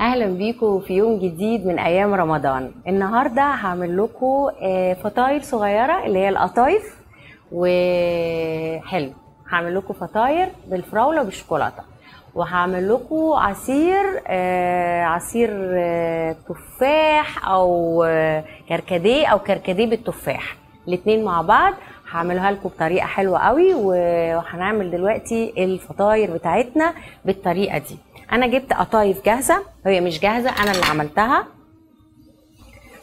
اهلا بيكم في يوم جديد من ايام رمضان. النهارده هعمل لكم فطاير صغيره اللي هي القطايف، وحلو هعمل لكم فطاير بالفراوله وبالشوكولاته، وهعمل لكم عصير تفاح او كركديه او كركديه بالتفاح، الاثنين مع بعض هعملها لكم بطريقه حلوه قوي. وهنعمل دلوقتي الفطاير بتاعتنا بالطريقه دي. انا جبت قطايف جاهزه، هي مش جاهزه، انا اللي عملتها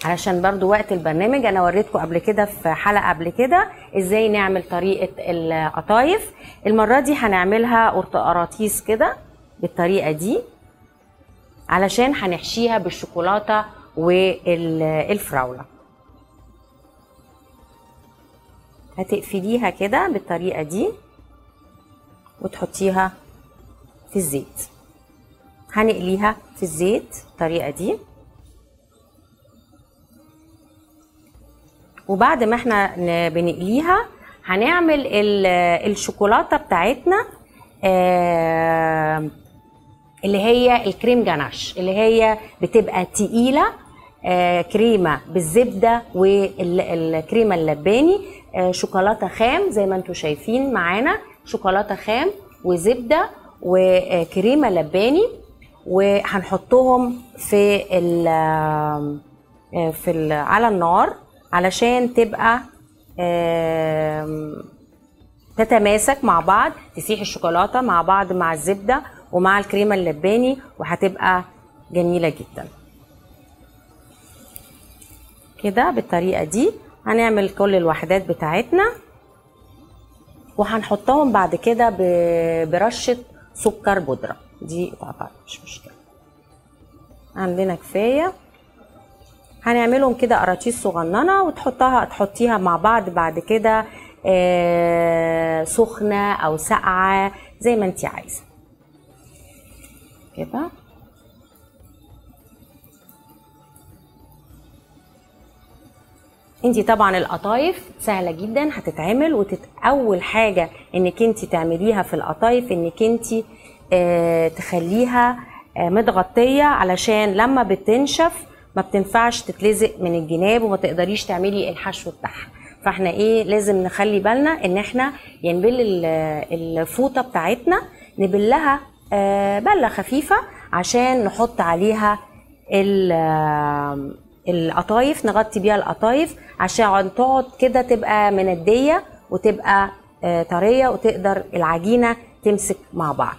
علشان برضو وقت البرنامج. انا وريتكم قبل كده في حلقه قبل كده ازاي نعمل طريقه القطايف، المره دي هنعملها قراطيس كده بالطريقه دي علشان هنحشيها بالشوكولاته والفراوله. هتقفليها كده بالطريقه دي وتحطيها في الزيت، هنقليها في الزيت بالطريقه دي. وبعد ما احنا بنقليها هنعمل الشوكولاته بتاعتنا اللي هي الكريم جناش، اللي هي بتبقى تقيله، كريمه بالزبده والكريمه اللباني، شوكولاته خام زي ما انتم شايفين معانا، شوكولاته خام وزبده وكريمه لباني، وهنحطهم في على النار علشان تبقى تتماسك مع بعض، تسيح الشوكولاته مع بعض مع الزبده ومع الكريمه اللباني، وهتبقى جميله جدا كده بالطريقه دي. هنعمل كل الوحدات بتاعتنا وهنحطهم بعد كده برشه سكر بودره، دي طبعا مش مشكله عندنا كفايه. هنعملهم كده قراطيس صغننه تحطيها مع بعض بعد كده سخنه او ساقعه زي ما انت عايزه كده. انت طبعا القطايف سهله جدا هتتعمل، اول حاجه انك انت تعمليها في القطايف انك انت تخليها متغطيه علشان لما بتنشف ما بتنفعش تتلزق من الجناب وما تقدريش تعملي الحشو بتاعها. فاحنا لازم نخلي بالنا ان احنا نبل الفوطه بتاعتنا، نبلها بله خفيفه عشان نحط عليها القطايف، نغطي بيها القطايف عشان تقعد كده تبقى منديه وتبقى طريه وتقدر العجينه تمسك مع بعض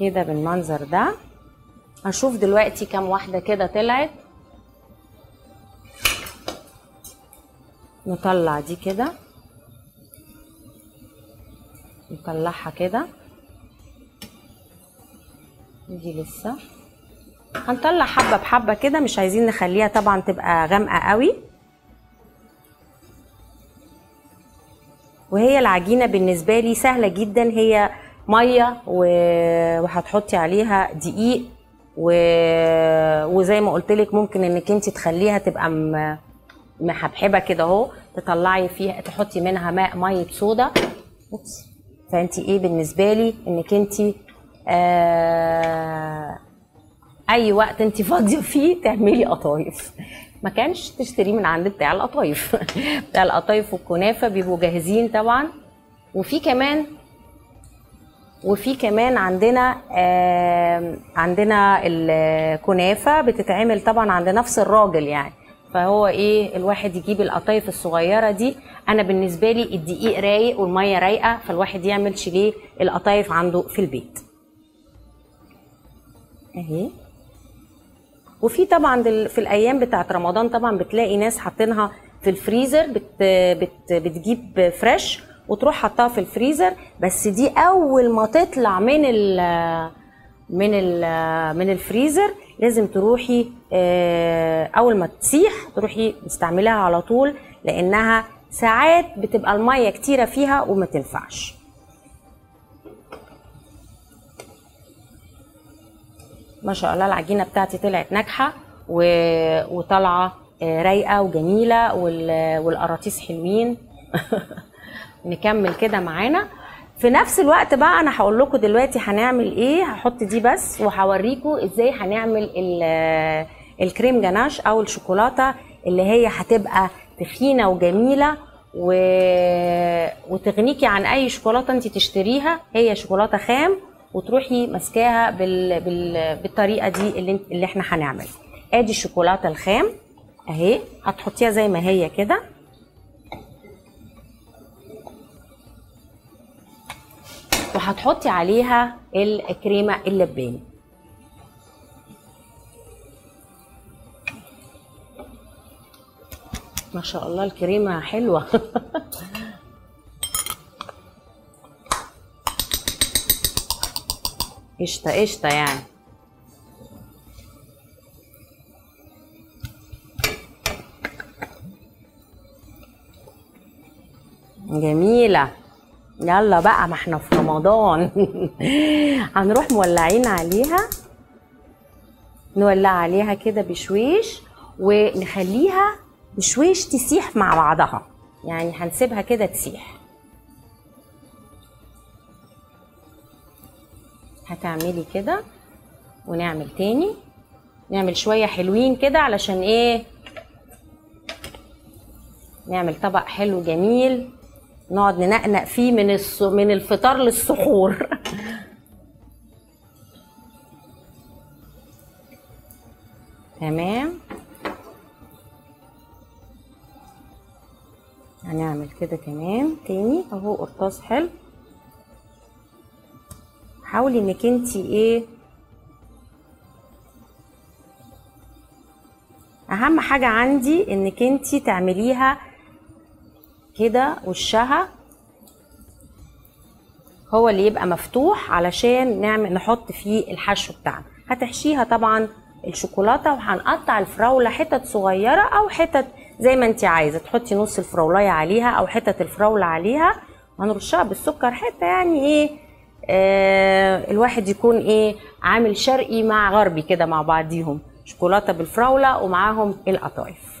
كده بالمنظر ده. هشوف دلوقتي كام واحده كده طلعت، نطلع دي كده، نطلعها كده، دي لسه هنطلع حبه بحبه كده، مش عايزين نخليها طبعا تبقى غامقه قوي. وهي العجينه بالنسبه لي سهله جدا، هي ميه وهتحطي عليها دقيق وزي ما قلتلك ممكن انك انت تخليها تبقى محبحبه كده اهو، تطلعي فيها تحطي منها ميه صودا. فانت بالنسبه لي انك انت اي وقت انت فاضيه فيه تعملي قطايف، ما كانش تشتريه من عند بتاع القطايف بتاع القطايف والكنافه بيبقوا جاهزين طبعا. وفي كمان عندنا الكنافه بتتعمل طبعا عند نفس الراجل يعني، فهو الواحد يجيب القطايف الصغيره دي. انا بالنسبه لي الدقيق رايق والميه رايقه، فالواحد يعمل شيليه القطايف عنده في البيت اهي. وفي طبعا في الايام بتاعت رمضان طبعا بتلاقي ناس حاطينها في الفريزر، بتجيب فريش وتروح حطها في الفريزر، بس دي اول ما تطلع من الفريزر لازم تروحي اول ما تسيح تروحي تستعملها على طول، لانها ساعات بتبقى الميه كتيره فيها وما تنفعش. ما شاء الله العجينه بتاعتي طلعت ناجحه وطالعه رايقه وجميله والقراطيس حلوين نكمل كده معانا. في نفس الوقت بقى انا هقول لكم دلوقتي هنعمل ايه. هحط دي بس وهوريكم ازاي هنعمل الكريم جناش او الشوكولاته اللي هي هتبقى تخينه وجميله وتغنيكي عن اي شوكولاته انت تشتريها. هي شوكولاته خام وتروحي ماسكاها بالطريقه دي اللي احنا هنعملها. ادي الشوكولاته الخام اهي، هتحطيها زي ما هي كده. وهتحطي عليها الكريمه اللباني. ما شاء الله الكريمه حلوه. قشطه قشطه يعني. جميله. يلا بقى ما احنا في رمضان. هنروح مولعين عليها، نولع عليها كده بشويش ونخليها بشويش تسيح مع بعضها، يعني هنسيبها كده تسيح. هتعملي كده ونعمل تاني، نعمل شوية حلوين كده علشان ايه، نعمل طبق حلو جميل نقعد ننقنق فيه من الفطار للسحور. تمام، هنعمل كده كمان تاني اهو قرطاس حلو. حاولي انك انتي ايه، اهم حاجة عندي انك انتي تعمليها كده وشها هو اللي يبقى مفتوح علشان نعمل نحط فيه الحشو بتاعنا. هتحشيها طبعا الشوكولاته، وهنقطع الفراوله حتت صغيره او حتت زي ما انت عايزه، تحطي نص الفراولايه عليها او حتت الفراوله عليها، وهنرشها بالسكر حتى يعني ايه الواحد يكون ايه عامل شرقي مع غربي كده مع بعضيهم، شوكولاته بالفراوله ومعاهم القطايف.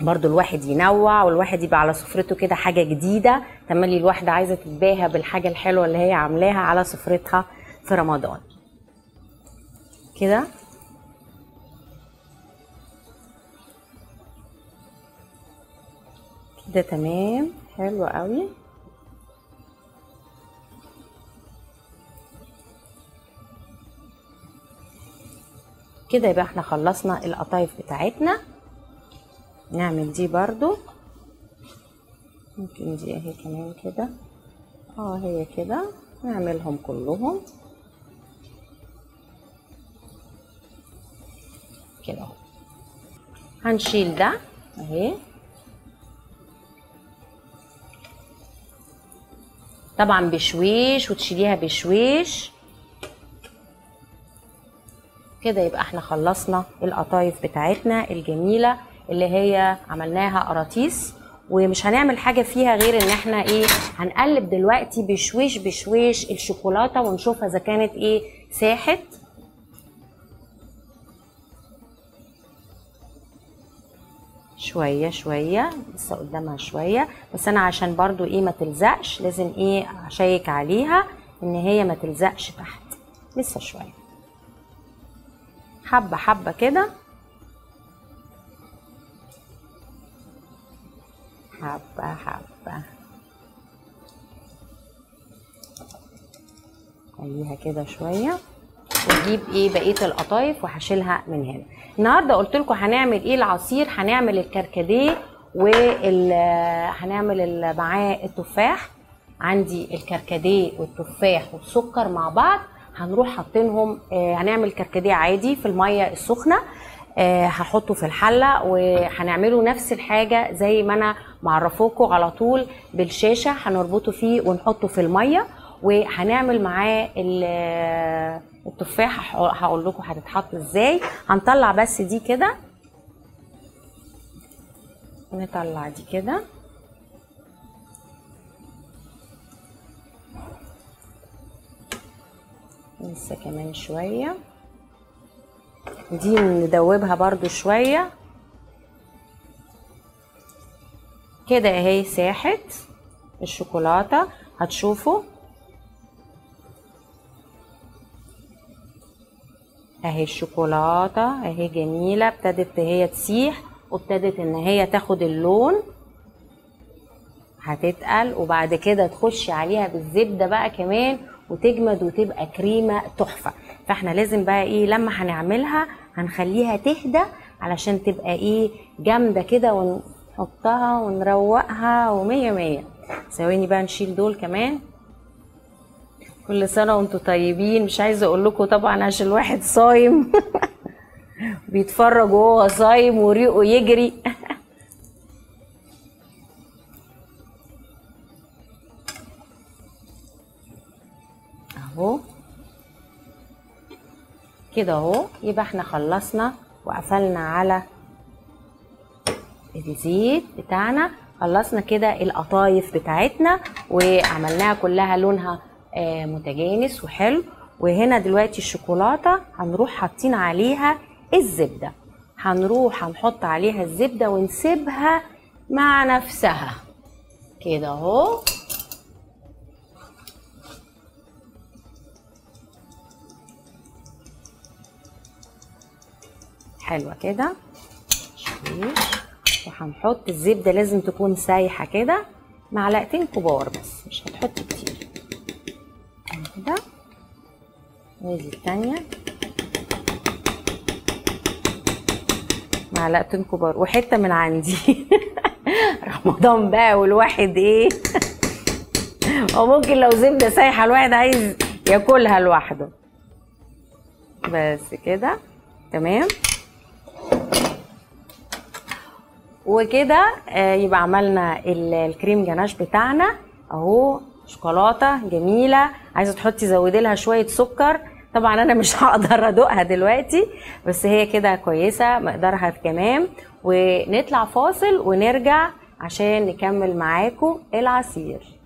برضو الواحد ينوع والواحد يبقى على سفرته كده حاجه جديده، تملي الواحده عايزه تتباهى بالحاجه الحلوه اللي هي عاملاها على سفرتها في رمضان كده. كده تمام حلو قوي. كده يبقى احنا خلصنا القطايف بتاعتنا. نعمل دي برضو، ممكن دي اهي كمان كده، هي كده نعملهم كلهم كده اهو. هنشيل ده اهي. طبعا بشويش وتشيليها بشويش كده. يبقى احنا خلصنا القطايف بتاعتنا الجميله اللي هي عملناها قراطيس، ومش هنعمل حاجه فيها غير ان احنا ايه هنقلب دلوقتي بشويش بشويش الشوكولاته ونشوفها اذا كانت ايه ساحت. شويه شويه لسه قدامها شويه، بس انا عشان برضو ايه ما تلزقش لازم ايه اشيك عليها ان هي ما تلزقش تحت. لسه شويه، حبه حبه كده، حبة حبة، خليها كده شوية. ونجيب ايه بقية القطايف وهشيلها من هنا. النهاردة قلت لكم هنعمل ايه العصير، هنعمل الكركديه وهنعمل معاه التفاح. عندي الكركديه والتفاح والسكر مع بعض، هنروح حاطينهم. هنعمل كركديه عادي في المية السخنة، هحطه في الحله وهنعمله نفس الحاجه زي ما انا معرفوكم على طول بالشاشه. هنربطه فيه ونحطه في الميه وهنعمل معاه التفاح. هقول لكم هتتحط ازاي. هنطلع بس دي كده، نطلع دي كده لسه كمان شويه، دي ندوبها برضو شوية كده اهي ساحت. الشوكولاتة. هتشوفوا اهي الشوكولاتة اهي جميلة، ابتدت هي تسيح وابتدت ان هي تاخد اللون، هتتقل وبعد كده تخش عليها بالزبدة بقى كمان وتجمد وتبقى كريمة تحفة. فاحنا لازم بقى ايه لما هنعملها هنخليها تهدى علشان تبقى ايه جامدة كده، ونحطها ونروقها ومية مية. ثواني بقى نشيل دول كمان. كل سنة وانتوا طيبين، مش عايزة اقول لكم طبعا عشان الواحد صايم بيتفرج وهو صايم وريقه يجري. اهو كده اهو، يبقى احنا خلصنا وقفلنا على الزيت بتاعنا، خلصنا كده القطايف بتاعتنا وعملناها كلها لونها متجانس وحلو. وهنا دلوقتي الشوكولاته هنروح حاطين عليها الزبده، هنروح هنحط عليها الزبده ونسيبها مع نفسها كده اهو. حلوه كده، وهنحط الزبده لازم تكون سايحه كده، معلقتين كبار بس مش هتحط كتير كده. ودي الثانيه معلقتين كبار وحته من عندي. رمضان بقى والواحد ايه وممكن لو زبده سايحه الواحد عايز ياكلها لوحده بس كده. تمام وكده يبقى عملنا الكريم جناش بتاعنا اهو. شوكولاته جميله، عايزه تحطي زودي لها شويه سكر، طبعا انا مش هقدر ادوقها دلوقتي بس هي كده كويسه مقدارها تمام. ونطلع فاصل ونرجع عشان نكمل معاكم العصير.